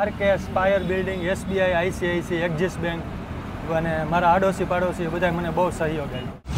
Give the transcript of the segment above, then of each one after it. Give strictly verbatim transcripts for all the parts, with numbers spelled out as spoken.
R K spire building SBI ICICI Axis bank અને મારા આડોશી પાડોશી બધા મને બહુ સહયોગ આપ્યો।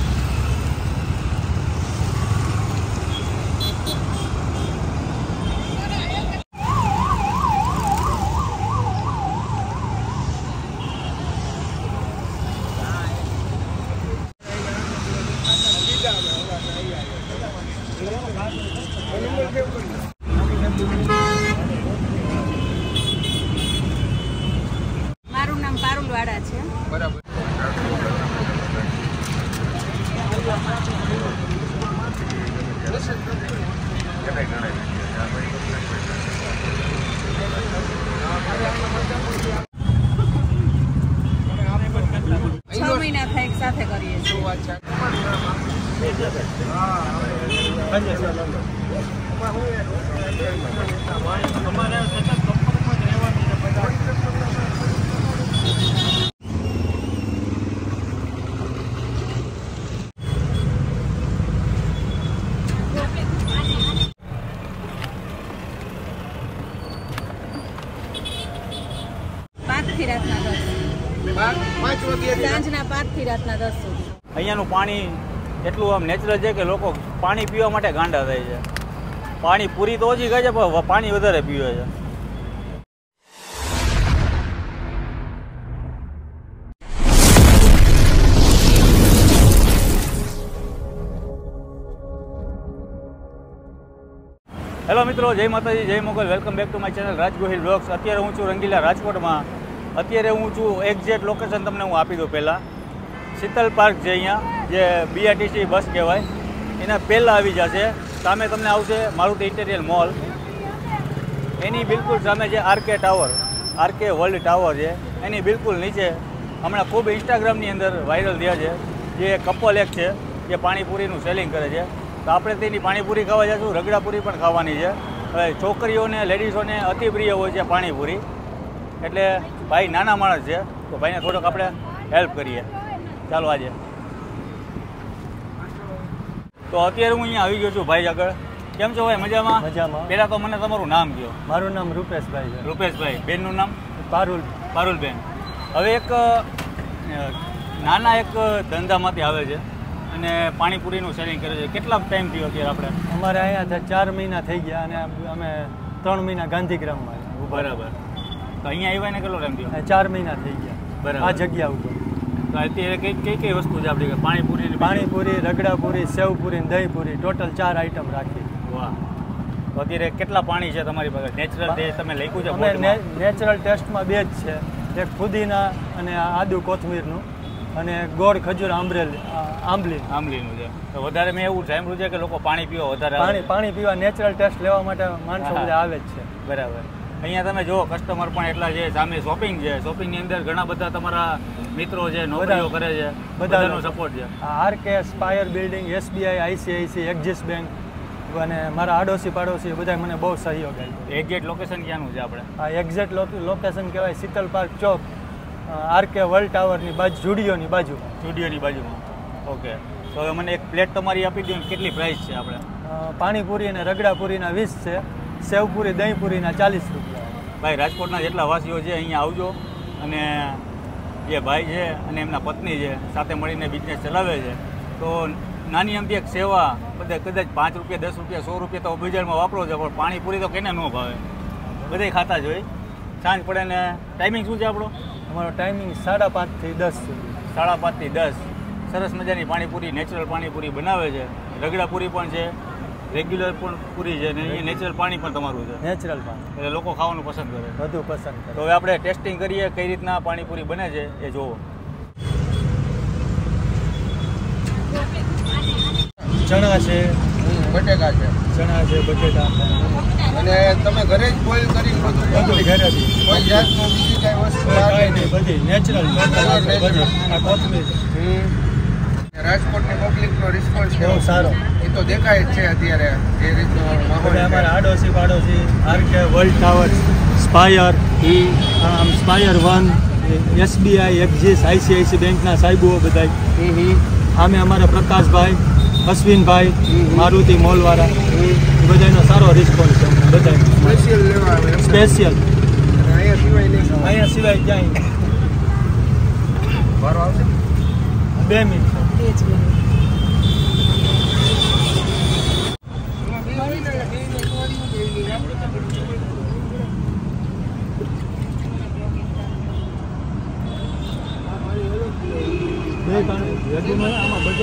અહીંયાનું પાણી એટલું આમ નેચરલ છે કે લોકો પાણી પીવા માટે ગાંડા થાય છે। પાણી પૂરી તો ઓછી ખાય છે પણ પાણી વધારે પીવે છે। હેલો મિત્રો, જય માતાજી, જય Mogal, welcome back to my channel Raj Gohil vlogs. અત્યારે હું છું રંગીલા રાજકોટમાં। અત્યારે હું છું એક્ઝેક્ટ લોકેશન તમને હું આપી દઉં। પહેલાં શીતલ પાર્ક છે, અહીંયા જે બીઆરટીસી બસ કહેવાય એના પહેલાં આવી જશે। સામે તમને આવશે મારુતિ ઇન્ટરનેશનલ મોલ, એની બિલકુલ સામે જે RK tower, RK world tower છે એની બિલકુલ નીચે। હમણાં ખૂબ ઇન્સ્ટાગ્રામની અંદર વાયરલ થયા છે જે કપલ એક છે જે પાણીપુરીનું સેલિંગ કરે છે, તો આપણે તેની પાણીપુરી ખાવા જઈશું। રગડાપુરી પણ ખાવાની છે। હવે છોકરીઓને લેડીઝોને અતિપ્રિય હોય છે પાણીપુરી, એટલે ભાઈ નાના માણસ છે તો ભાઈને થોડોક આપણે હેલ્પ કરીએ। ચાલો આજે તો અત્યારે હું અહીંયા આવી ગયો છું ભાઈ આગળ। કેમ છો ભાઈ? મજામાં? મજામાં। પહેલાં તો મને તમારું નામ કહો। મારું નામ રૂપેશભાઈ છે। રૂપેશભાઈ, બેનનું નામ? પારુલ। પારુલબેન, હવે એક નાના એક ધંધામાંથી આવે છે અને પાણીપુરીનું સેલિંગ કરે છે। કેટલા ટાઈમ થયો અત્યારે આપણે? અમારે અહીંયા ચાર મહિના થઈ ગયા અને અમે ત્રણ મહિના ગાંધીગ્રામમાં। બરાબર, તો અહીંયા આવ્યા ને કેટલો ટાઈમ થયો? ચાર મહિના થઈ ગયા। બરાબર, આ જગ્યા ઉપર તો અત્યારે કઈ કઈ કઈ વસ્તુ છે આપણી? પાણીપુરી, પાણીપુરી, રગડાપુરી, સેવપુરી, દહીંપુરી, ટોટલ ચાર આઈટમ રાખી। વાહ, તો અત્યારે કેટલા પાણી છે તમારી પાસે? નેચરલ ટેસ્ટ તમે લખ્યું છે બોર્ડમાં? નેચરલ ટેસ્ટમાં બે જ છે, એક ફુદીના અને આદુ કોથમીરનું અને ગોળ ખજૂર આંબરેલ આંબલી આંબલીનું છે। તો વધારે મેં એવું સાંભળ્યું છે કે લોકો પાણી પીવા વધારે પાણી પાણી પીવા નેચરલ ટેસ્ટ લેવા માટે માણસો બધા આવે જ છે। બરાબર, અહીંયા તમે જુઓ કસ્ટમર પણ એટલા છે। સામે શોપિંગ છે, શોપિંગની અંદર ઘણા બધા તમારા મિત્રો છે, નોકરીઓ કરે છે, બધાનો સપોર્ટ છે। RK spire building SBI ICICI Axis bank અને મારા આડોશી પાડોશી બધા મને બહુ સહયોગ આપ્યો। એક્ઝેક્ટ લોકેશન ક્યાંનું છે આપણે? આ એક્ઝેક્ટ લોકેશન કહેવાય શીતલ પાર્ક ચોક, આરકે વર્લ્ડ ટાવરની બાજુ, જુડિયોની બાજુ જુડિયોની બાજુમાં। ઓકે, તો હવે મને એક પ્લેટ તમારી આપી દો, કેટલી પ્રાઇસ છે આપણે? પાણીપુરી અને રગડાપુરીના વીસ છે, સેવપુરી દહીંપુરીના ચાલીસ રૂપિયા। ભાઈ રાજકોટના જેટલા વાસીઓ છે અહીંયા આવજો, અને જે ભાઈ છે અને એમના પત્ની છે સાથે મળીને બિઝનેસ ચલાવે છે, તો નાની અમથી એક સેવા બધા કદાચ પાંચ રૂપિયા દસ રૂપિયા સો રૂપિયા તો બજારમાં વાપરો છે, પણ પાણીપુરી તો કેને ન ભાવે, બધા ખાતા જ હોય। સાંજ પડે ને ટાઈમિંગ શું છે આપણો? અમારો ટાઈમિંગ સાડા પાંચથી દસ સુધી, સાડા પાંચથી દસ। સરસ મજાની પાણીપુરી, નેચરલ પાણીપુરી બનાવે છે, રગડાપુરી પણ છે, રેગ્યુલર પણ પૂરી છે ને એ નેચરલ પાણી પણ તમારું છે? નેચરલ પાણી, એટલે લોકો ખાવાનું પસંદ કરે, બધું પસંદ કરે। તો હવે આપણે ટેસ્ટિંગ કરીએ કઈ રીતના પાણીપુરી બને છે એ જુઓ। ચણા છે, બટેકા છે, ચણા છે, બટેટા, અને તમે ઘરે જ બોઇલ કરી બધું ઘરે જ, કોઈ જાતનું બીજી કાંઈ વસ્તુ કાંઈ નહીં, બધી નેચરલ। આ કોથમીર રાજકોટની પબ્લિકનો રિસ્પોન્સ બહુ સારો એ તો દેખાય જ છે અત્યારે, જે રીતનો માહોલ છે। અમારા આડોશી પાડોશી આરકે વર્લ્ડ ટાવર, સ્પાયર એ આમ spire one, SBI Axis ICICI બેંકના સાહેબો બધા, આમે અમારા પ્રકાશભાઈ, અશ્વિનભાઈ, મારુતિ મોલવાળા, બધાનો સારો રિસ્પોન્સ છે। બધા સ્પેશિયલ લેવા આવે, સ્પેશિયલ taxi बैठ जाएंगे। बार आओ दे मिनट અત્યારે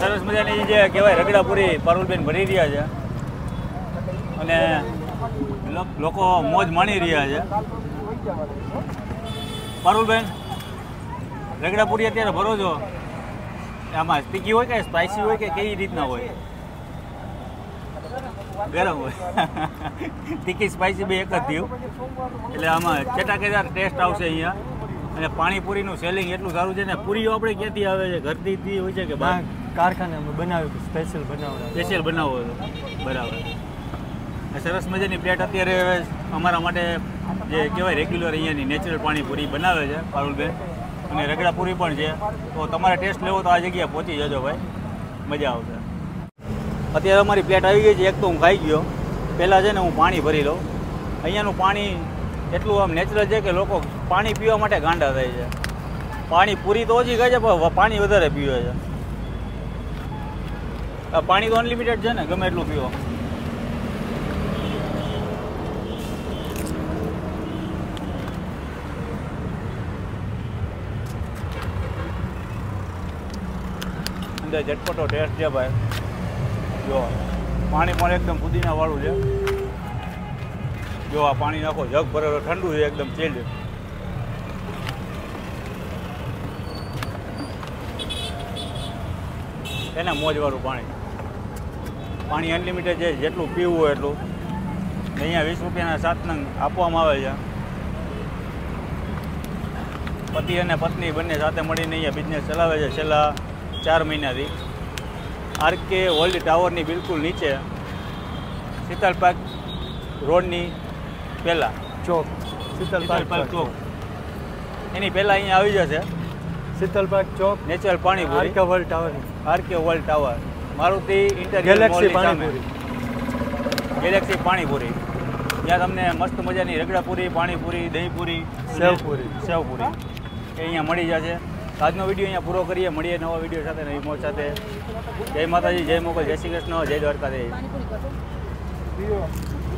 સરસ મજાની જે કહેવાય રગડાપુરી પારુલબેન ભરી રહ્યા છે અને લોકો મોજ માણી રહ્યા છે। પારુલબેન રગડાપુરી અત્યારે ભરો છો, આમાં સ્પીકી હોય કે સ્પાઇસી હોય કે કેવી રીતના હોય? ગરમ હોય, તીખી સ્પાઇસી બે એક જ થયું એટલે આમાં ચટાકેદાર ટેસ્ટ આવશે અહીંયા। અને પાણીપુરીનું સેલિંગ એટલું સારું છે ને, પૂરીઓ આપણે ક્યાંથી આવે છે, ઘરથી હોય છે કે બહાર कारखाने में बनावे स्पेशल बनावे स्पेशल बनावो बराबर। सरस मजानी प्लेट અત્યારે અમારા માટે જે કહેવાય રેગ્યુલર અહીંયાની નેચરલ પાણીપુરી બનાવે છે પારુલબેન, અને રગડાપુરી પણ છે। તો તમારે ટેસ્ટ લેવો તો આ જગ્યાએ પહોંચી જજો ભાઈ, મજા આવશે। અત્યારે અમારી પ્લેટ આવી ગઈ છે, એક તો હું ખાઈ ગયો, પહેલાં છે ને હું પાણી ભરી લઉં। અહીંયાનું પાણી એટલું આમ નેચરલ છે કે લોકો પાણી પીવા માટે ગાંડા થાય છે। પાણીપુરી તો ઓછી ખાય છે પણ પાણી વધારે પીવે છે। પાણી તો અનલિમિટેડ છે ને, ગમે એટલું પીવો। અંદર ઝટપટો ટેસ્ટ છે ભાઈ, જો પાણી પણ એકદમ ફુદીના વાળું છે। જો આ પાણી નાખો, જગ ભરેલો, ઠંડુ છે એકદમ ચેલ। એને મોજવાળું પાણી, પાણી અનલિમિટેડ છે, જેટલું પીવું હોય એટલું। અહીંયા વીસ રૂપિયાના સાત નંગ આપવામાં આવે છે। પતિ અને પત્ની બંને સાથે મળીને અહીંયા બિઝનેસ ચલાવે છે છેલ્લા ચાર મહિનાથી। આરકે વર્લ્ડ ટાવરની બિલકુલ નીચે શીતલ પાર્ક રોડની પહેલાં ચોક, શીતલ પાર્ક ચોક એની પહેલાં અહીંયા આવી જશે શીતલ પાર્ક ચોક, natural panipuri, RK world tower, RK world tower, Maruti international mall, galaxy panipuri, જ્યાં તમને મસ્ત મજાની રગડાપુરી, પાણીપુરી, દહીંપુરી, સેવપુરી સેવપુરી એ અહીંયા મળી જશે। આજનો વિડીયો અહીંયા પૂરો કરીએ, મળીએ નવા વિડીયો સાથે, નવી મોજ સાથે। જય માતાજી, જય મોગલ, જય શ્રી કૃષ્ણ, જય દ્વારકાધીશ।